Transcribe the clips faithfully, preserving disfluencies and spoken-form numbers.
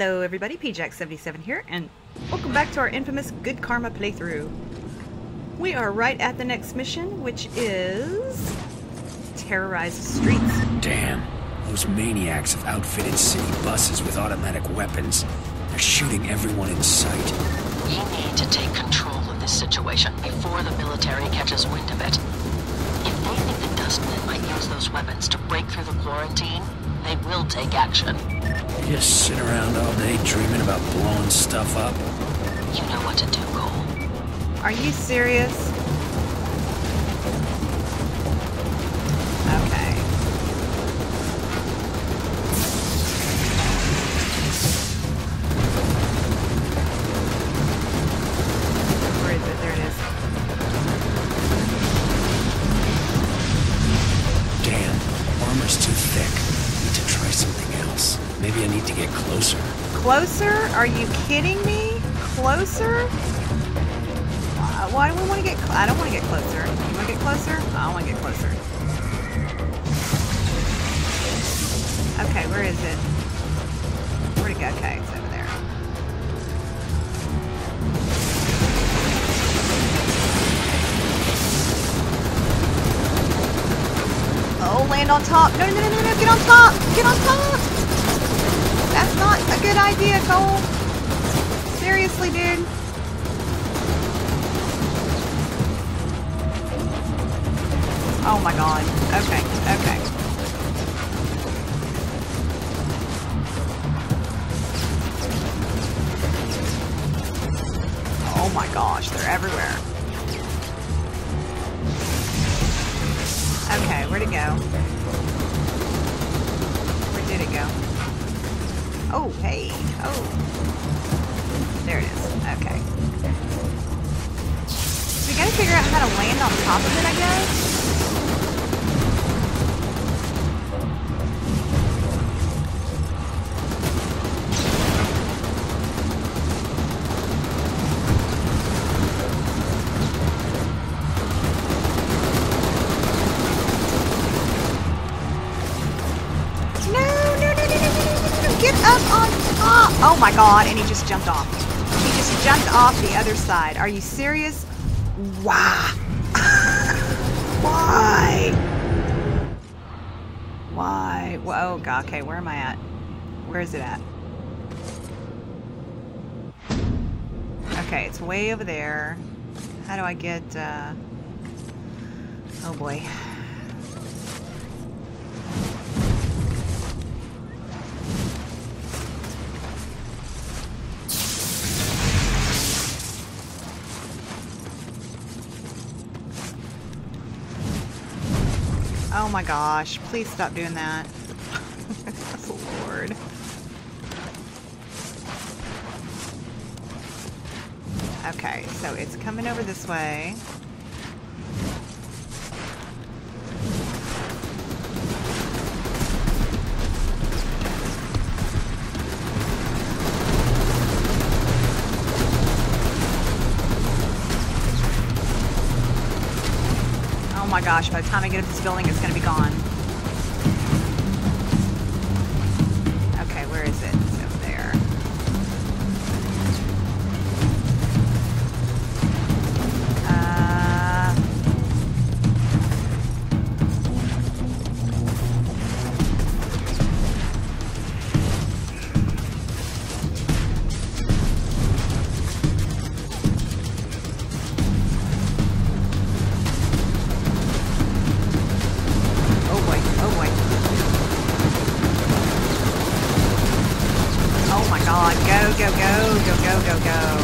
Hello everybody, Pjacks seventy-seven here, and welcome back to our infamous Good Karma playthrough. We are right at the next mission, which is... Terrorize the Streets. Damn, those maniacs have outfitted city buses with automatic weapons. They're shooting everyone in sight. You need to take control of this situation before the military catches wind of it. If they think the Dustmen might use those weapons to break through the quarantine, they will take action. You just sit around all day dreaming about blowing stuff up. You know what to do, Cole. Are you serious? Okay. Where is it? There it is. Damn, armor's too thick. To try something else. Maybe I need to get closer. Closer? Are you kidding me? Closer? Uh, why do we want to get cl- I don't want to get closer. You want to get closer? I don't want to get closer. Okay, where is it? Where'd it go? Okay, it's over there. Oh, land on top. No, no, no, no, no. Get on top. Get on top. That's not a good idea, Cole. Seriously, dude. Oh, my God. Okay, okay. Oh, my gosh. They're everywhere. Okay, where'd it go? Where did it go? Oh, hey. Oh. There it is. Okay. So we gotta figure out how to land on top of it, I guess. Oh my God, and he just jumped off. He just jumped off the other side. Are you serious? Why? Why? Why? Whoa, God, okay, where am I at? Where is it at? Okay, it's way over there. How do I get, uh... oh boy. Oh my gosh, please stop doing that. Oh Lord. Okay, so it's coming over this way. Oh my gosh, by the time I get up this building, it's going to be gone. Okay, where is it? It's over there. Go, go, go, go, go, go.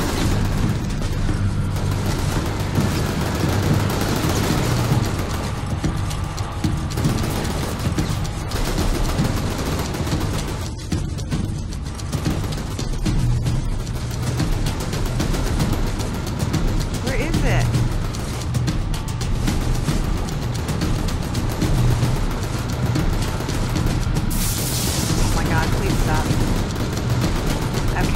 Where is it? Oh my God, please stop. Okay.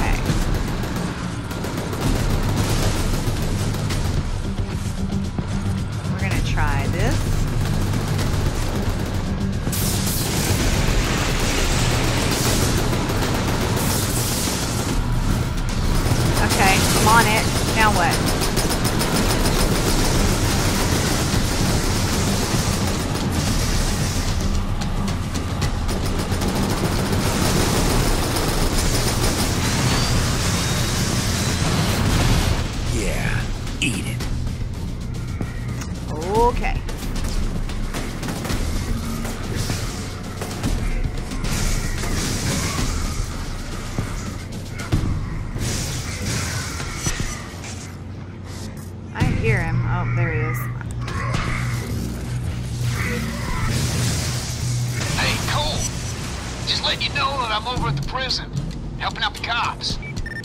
on it. Now what? Yeah, eat it. Okay.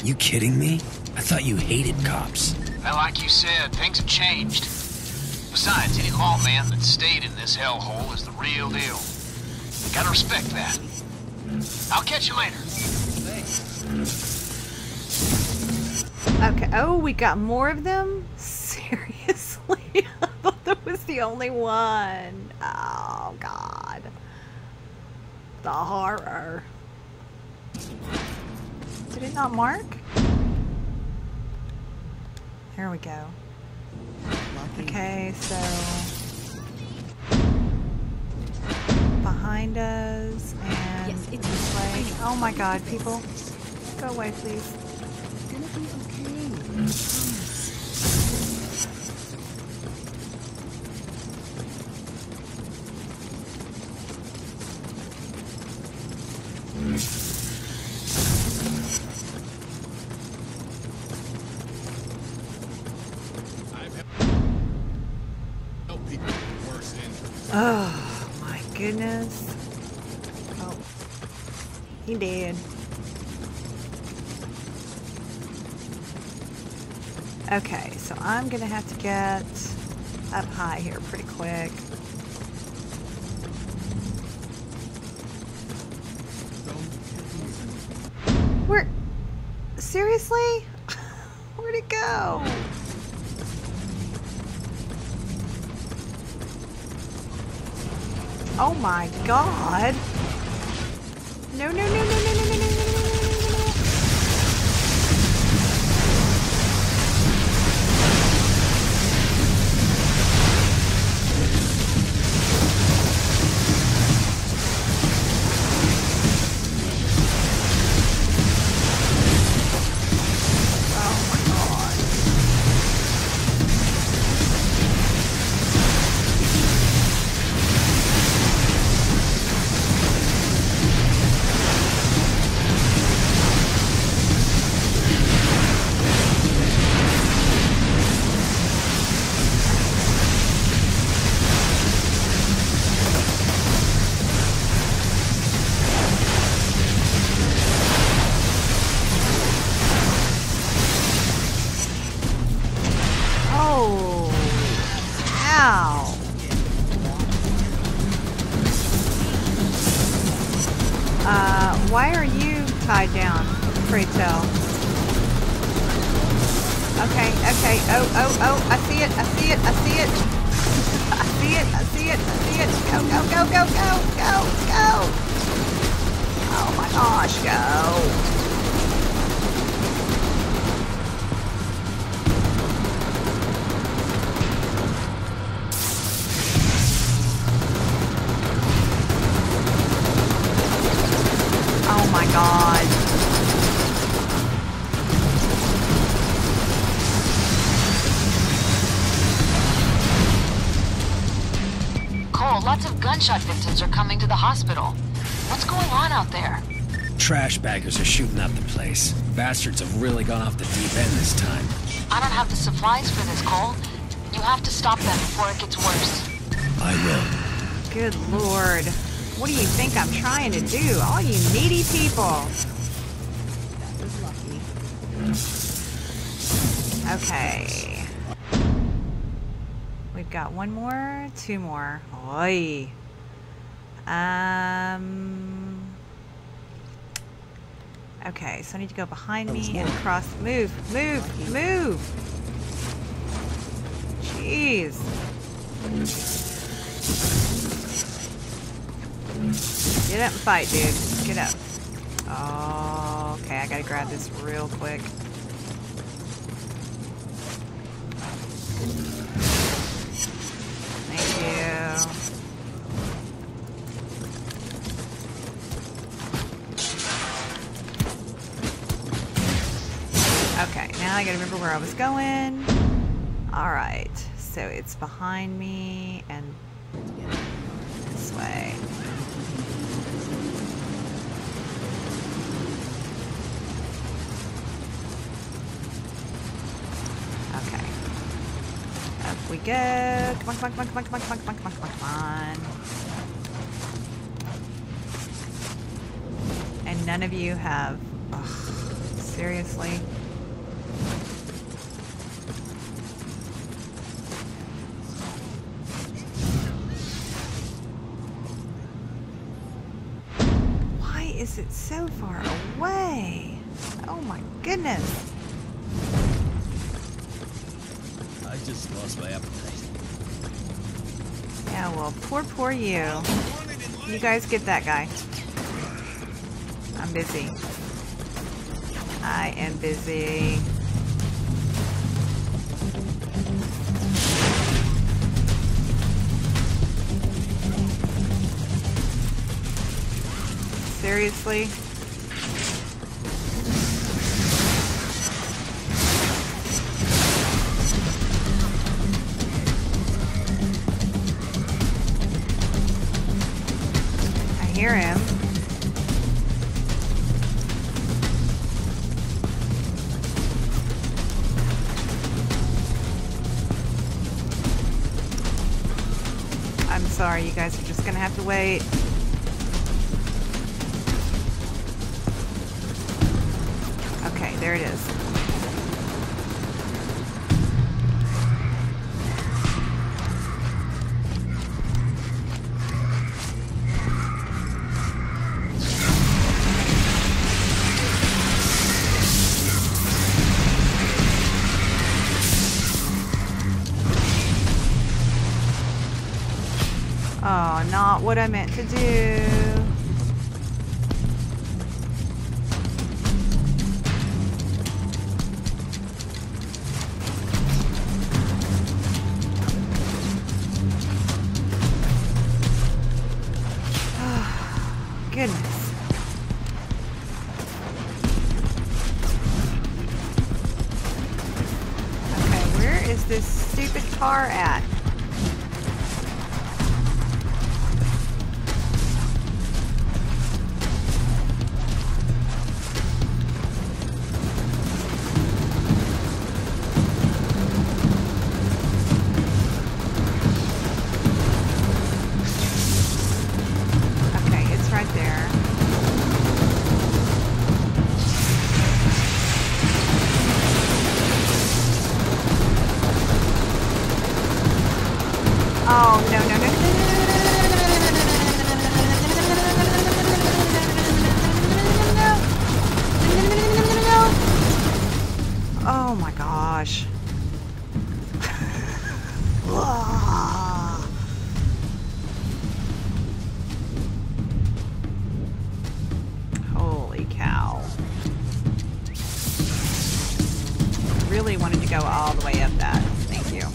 You kidding me? I thought you hated cops. Well, like you said, things have changed. Besides, any lawman that stayed in this hellhole is the real deal. Gotta respect that. I'll catch you later. Thanks. Okay. Oh, we got more of them? Seriously? I thought that was the only one. Oh, God. The horror. Did it not mark? There we go. Okay, so behind us and yes, it's this way. Oh my God, people, go away, please. It's gonna be okay. Mm. Oh my goodness. Oh. He did. Okay, so I'm gonna have to get up high here pretty quick. Where? Seriously? Where'd it go? Oh my God. No, no, no, no, no, no, no, no, no, no, no. Oh my God. Gunshot victims are coming to the hospital. What's going on out there? Trash baggers are shooting up the place. Bastards have really gone off the deep end this time. I don't have the supplies for this, Cole. You have to stop them before it gets worse. I will. Good Lord. What do you think I'm trying to do? All you needy people. That was lucky. Okay. We've got one more, two more. Oi. Um, okay, so I need to go behind me and across. Move, move, move. Jeez. Get up and fight, dude. Get up. Oh, okay, I gotta grab this real quick. Okay, now I gotta remember where I was going. Alright, so it's behind me and this way. Okay. Up we go. Come on, come on, come on, come on, come on, come on, come on, come on, come on. And none of you have... Ugh, seriously? Is it so far away? Oh my goodness. I just lost my appetite. Yeah, well, poor, poor you. You guys get that guy. I'm busy. I am busy. Seriously? I hear him. I'm sorry, you guys are just gonna have to wait. There it is. Oh, not what I meant to do. At okay, it's right there. Oh, no, no, no. Oh, my gosh. Holy cow. I really wanted to go all the way up that. Thank you.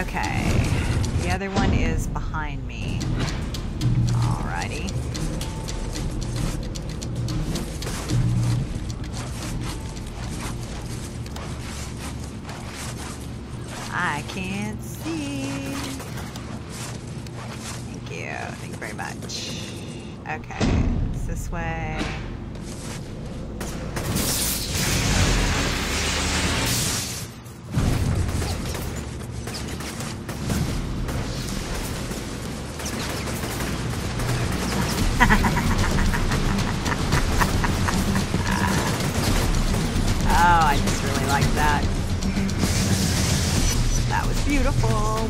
Okay, the other one is behind me. Alrighty. I can't see. Thank you, thank you very much. Okay, it's this way.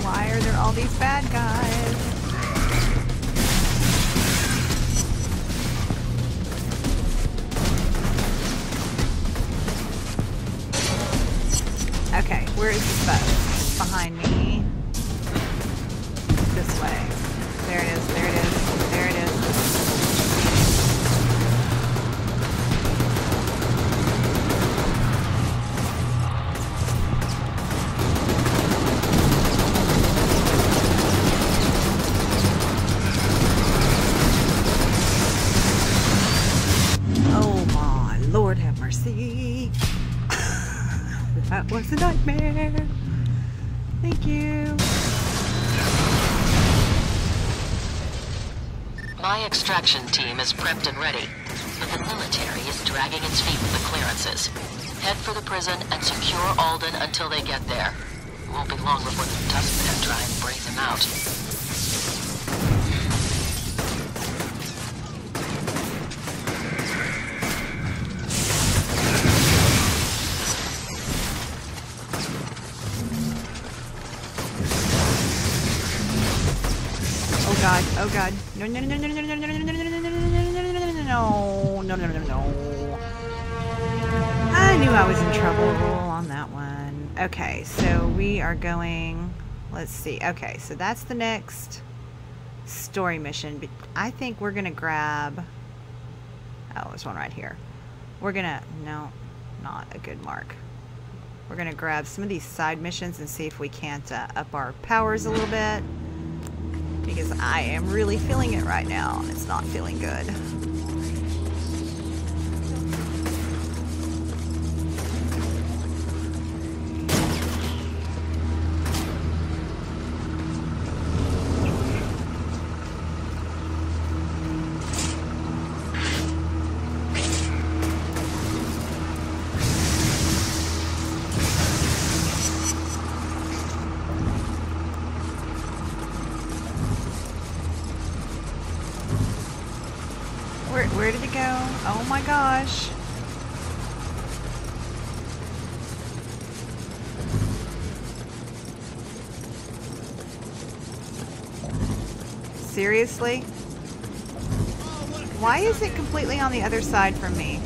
Why are there all these bad guys? Okay, where is this bus? Behind me. This way. There it is, there it is, there it That was a nightmare. Thank you. My extraction team is prepped and ready, but the military is dragging its feet with the clearances. Head for the prison and secure Alden until they get there. It won't be long before the Tuskmen try and break them out. Oh god. No no no no no no no no no no no no no no no no. I knew I was in trouble on that one. Okay, so we are going, let's see. Okay, so that's the next story mission, but I think we're gonna grab, oh, there's one right here. We're gonna, no, not a good mark. We're gonna grab some of these side missions and see if we can't uh, up our powers a little bit. Because I am really feeling it right now, and it's not feeling good. Where did it go? Oh my gosh. Seriously? Why is it completely on the other side from me?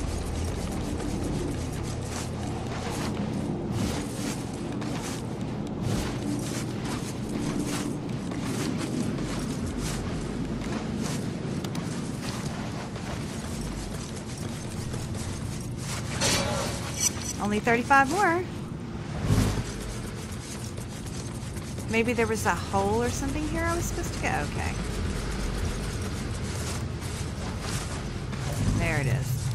Only thirty-five more. Maybe there was a hole or something here I was supposed to go. Okay. There it is.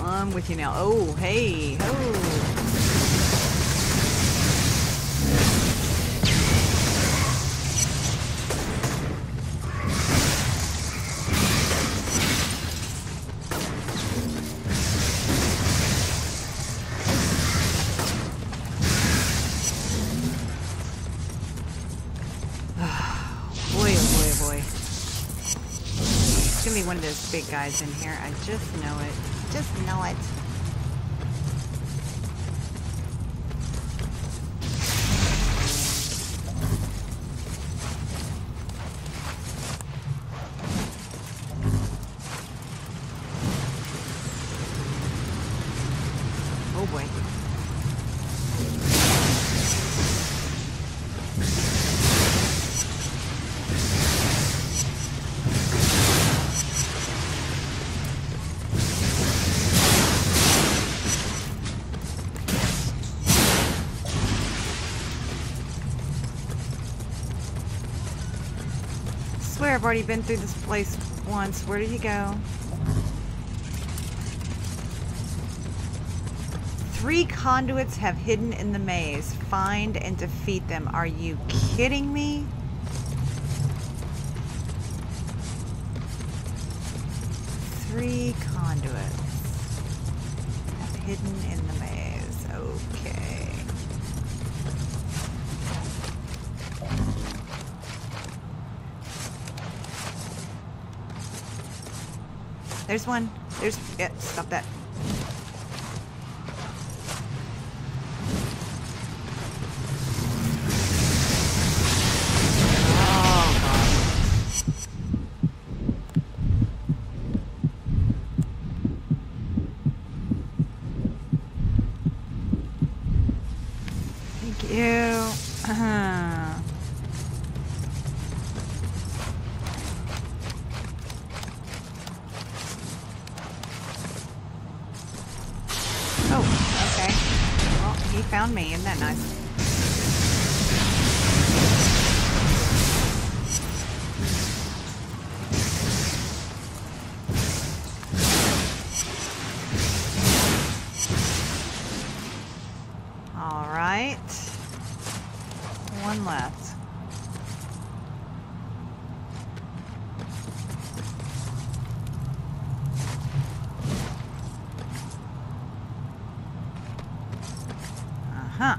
I'm with you now. Oh, hey. One of those big guys in here. I just know it. Just know it. Oh boy. I've already been through this place once. Where did he go? Three conduits have hidden in the maze. Find and defeat them. Are you kidding me? Three conduits have hidden in the maze. Okay. There's one. There's... Yeah, stop that. Me, isn't that nice? right. One left. Uh-huh.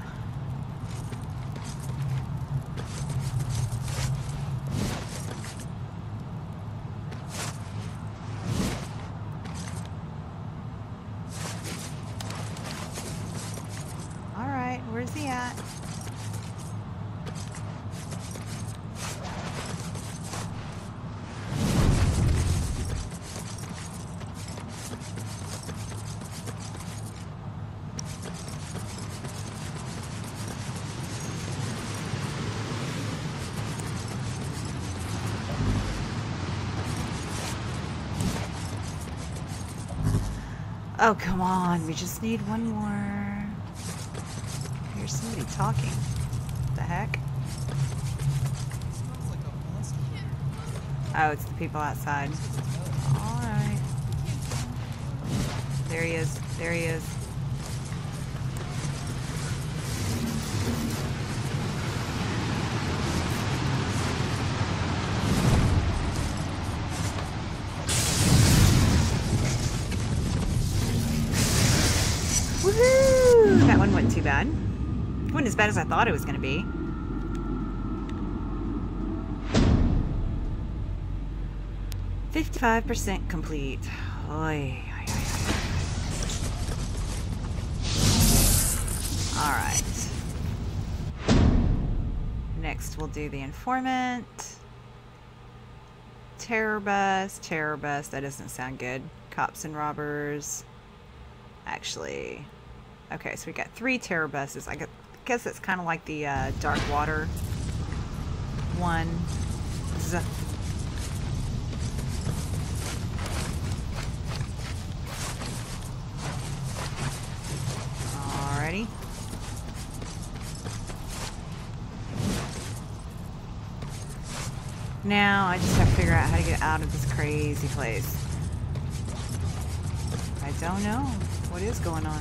Oh, come on. We just need one more. I hear somebody talking. What the heck? Oh, it's the people outside. All right. There he is. There he is. Bad. It wasn't as bad as I thought it was going to be. fifty-five percent complete. Oy, oy, oy, oy. All right. Next, we'll do the informant. Terror bus. Terror bus. That doesn't sound good. Cops and robbers. Actually... Okay, so we got three terror buses. I guess it's kind of like the uh, dark water one. This is a alrighty. Now I just have to figure out how to get out of this crazy place. I don't know what is going on.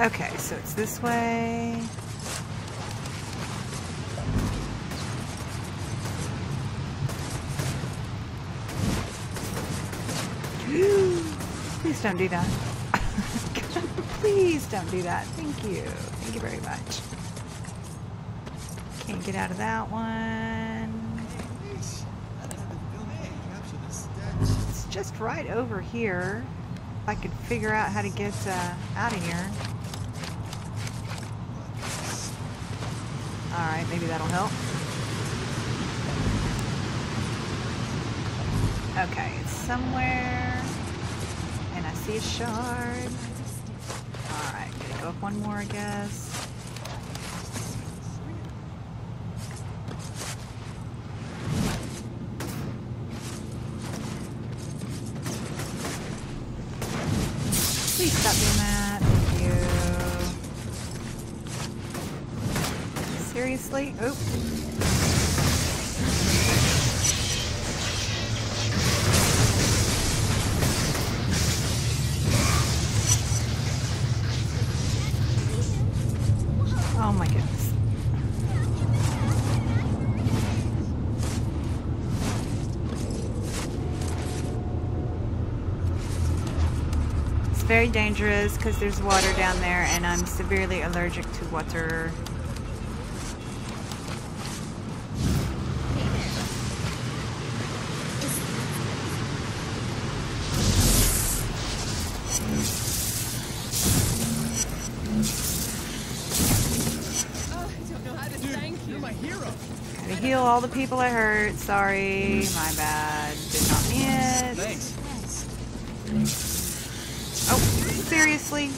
Okay, so it's this way. Please don't do that. Please don't do that. Thank you. Thank you very much. Can't get out of that one. It's just right over here. If I could figure out how to get uh, out of here. Alright, maybe that'll help. Okay, it's somewhere. And I see a shard. Alright, gotta go up one more, I guess. Please stop doing that. Thank you. Seriously? Oop. Oh my goodness. It's very dangerous because there's water down there and I'm severely allergic to water. All the people I hurt. Sorry, my bad. Did not mean it. Thanks. Oh, seriously?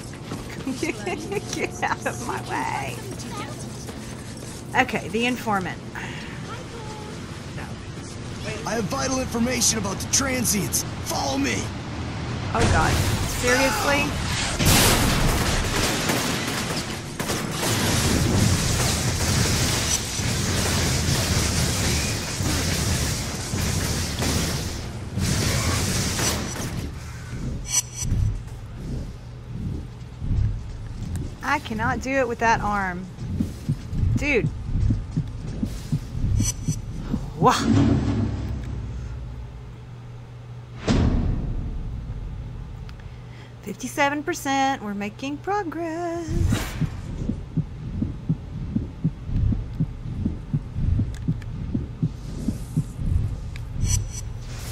Get out of my way. Okay, the informant. I have vital information about the transients. Follow me. Oh God. Seriously? I cannot do it with that arm. Dude. Wah. fifty-seven percent. We're making progress.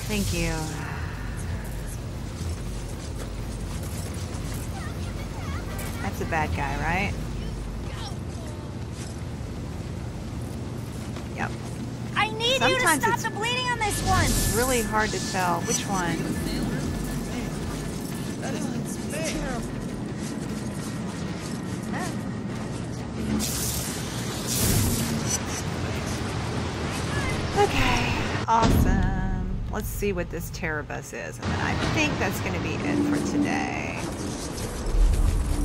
Thank you. That's a bad guy, right? Yep. I need Sometimes you to stop the bleeding on this one. It's really hard to tell which one. That is terrible. Okay, awesome. Let's see what this Terror Bus is, and then I think that's going to be it for today.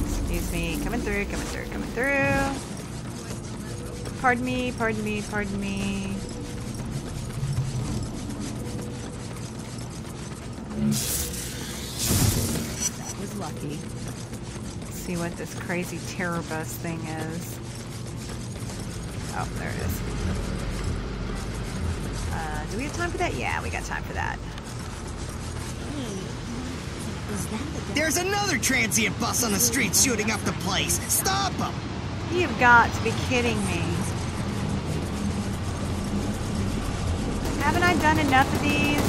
Excuse me, coming through, coming through, coming through. Pardon me, pardon me, pardon me. Lucky. Let's see what this crazy Terror Bus thing is. Oh, there it is. Uh, do we have time for that? Yeah, we got time for that. Hey, is that the There's another transient bus on the street shooting up the place. Stop him! You've got to be kidding me. Haven't I done enough of these?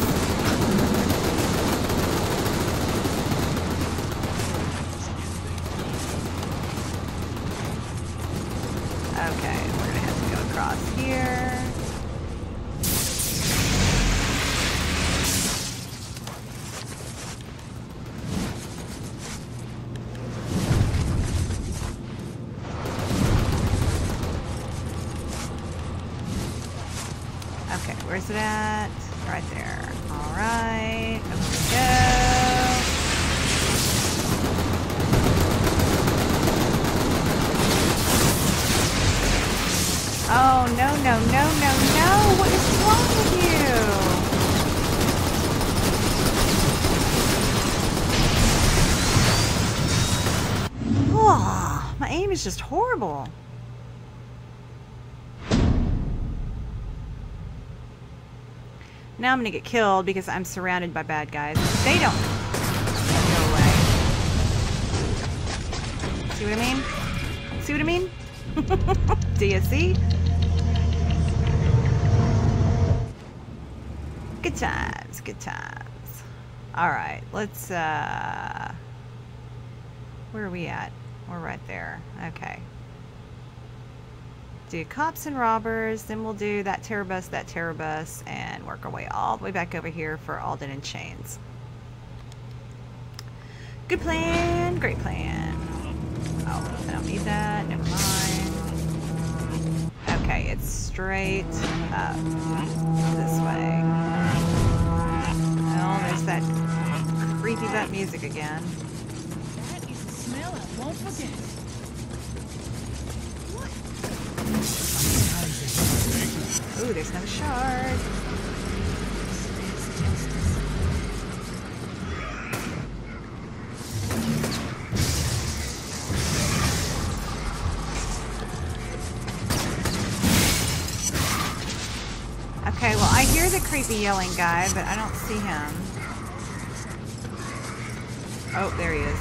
Where's it at? Right there. All right. Over we go. Oh, no, no, no, no, no. What is wrong with you? Oh, my aim is just horrible. Now I'm gonna get killed because I'm surrounded by bad guys. They don't go away. See what I mean? See what I mean? Do you see? Good times, good times. All right, let's. Uh, where are we at? We're right there. Okay. Do cops and robbers, then we'll do that Terror Bus, that Terror Bus, and work our way all the way back over here for Alden and Chains. Good plan, great plan. Oh, I don't need that, never mind. Okay, it's straight up this way. Oh, there's that creepy butt music again. That is a smell I won't forget. Ooh, there's another shard. Okay, well, I hear the creepy yelling guy, but I don't see him. Oh, there he is.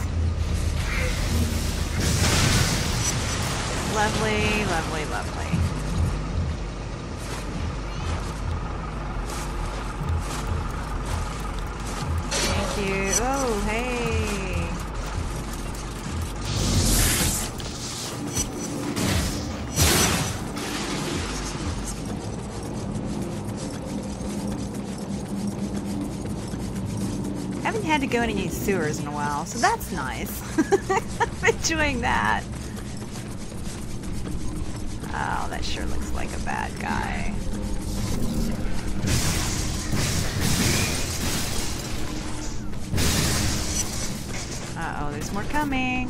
Lovely, lovely, lovely. Thank you. Oh, hey. Haven't had to go in any sewers in a while, so that's nice. I'm enjoying that. Oh, that sure looks like a bad guy. Uh-oh, there's more coming.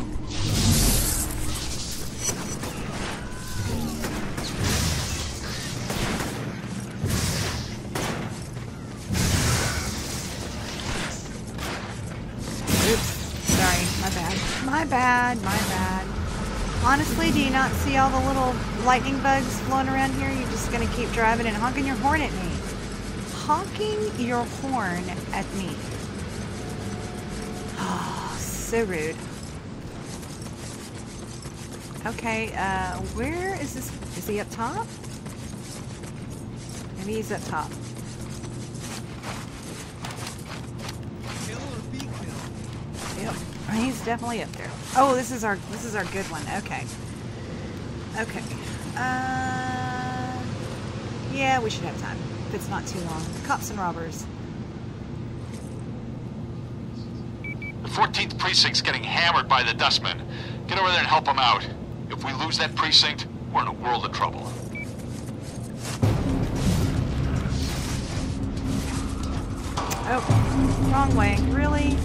Oops, sorry, my bad. My bad, my bad. Honestly, do you not see all the little lightning bugs flown around here? You're just gonna keep driving and honking your horn at me. Honking your horn at me. Oh, so rude. Okay, uh, where is this? Is he up top? Maybe he's up top. Yep, he's definitely up there. Oh, this is our this is our good one. Okay, okay. Uh, yeah, we should have time if it's not too long. Cops and robbers. The fourteenth precinct's getting hammered by the Dustmen. Get over there and help them out. If we lose that precinct, we're in a world of trouble. Oh, wrong way. Really?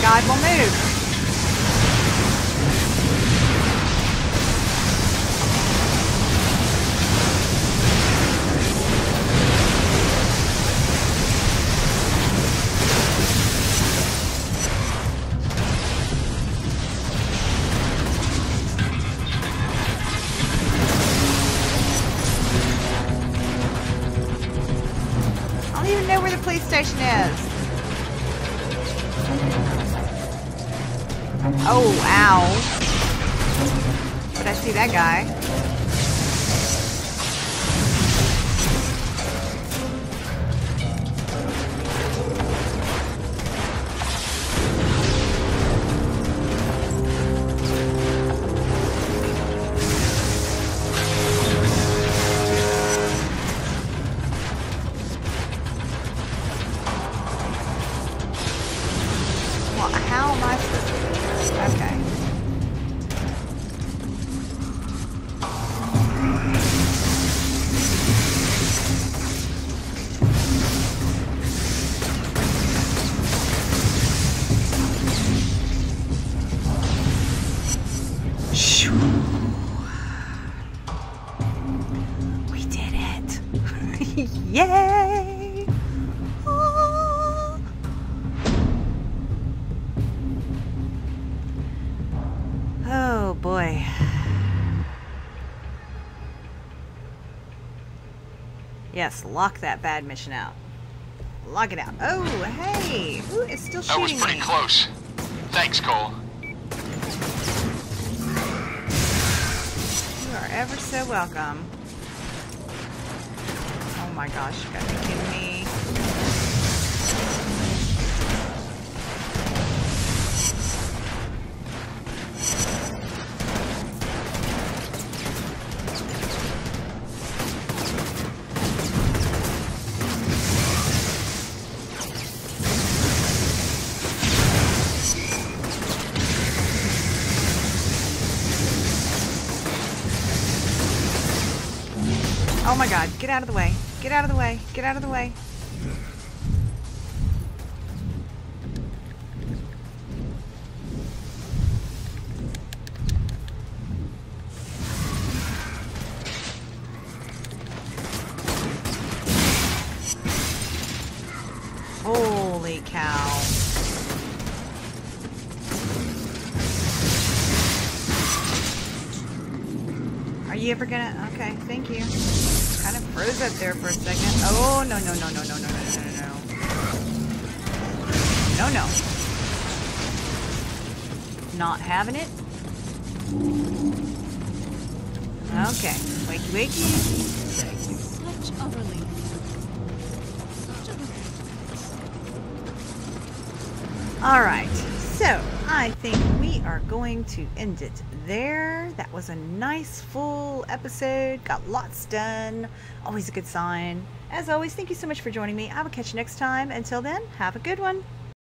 God will move. I don't even know where the police station is. Oh, ow. But I see that guy. Yes, lock that bad mission out. Lock it out. Oh, hey! Ooh, it's still shooting me. That was pretty close. Thanks, Cole. You are ever so welcome. Oh my gosh, you gotta be kidding me. Oh my god, get out of the way. Get out of the way. Get out of the way. Holy cow. Are you ever gonna? Okay, thank you. I kind of froze up there for a second. Oh, no, no, no, no, no, no, no, no, no, no. No, no. Not having it. Okay. Wakey, wakey. Such a relief. Such a relief. All right. So, I think we are going to end it there. That was a nice full episode. Got lots done. Always a good sign. As always, thank you so much for joining me. I will catch you next time. Until then, have a good one.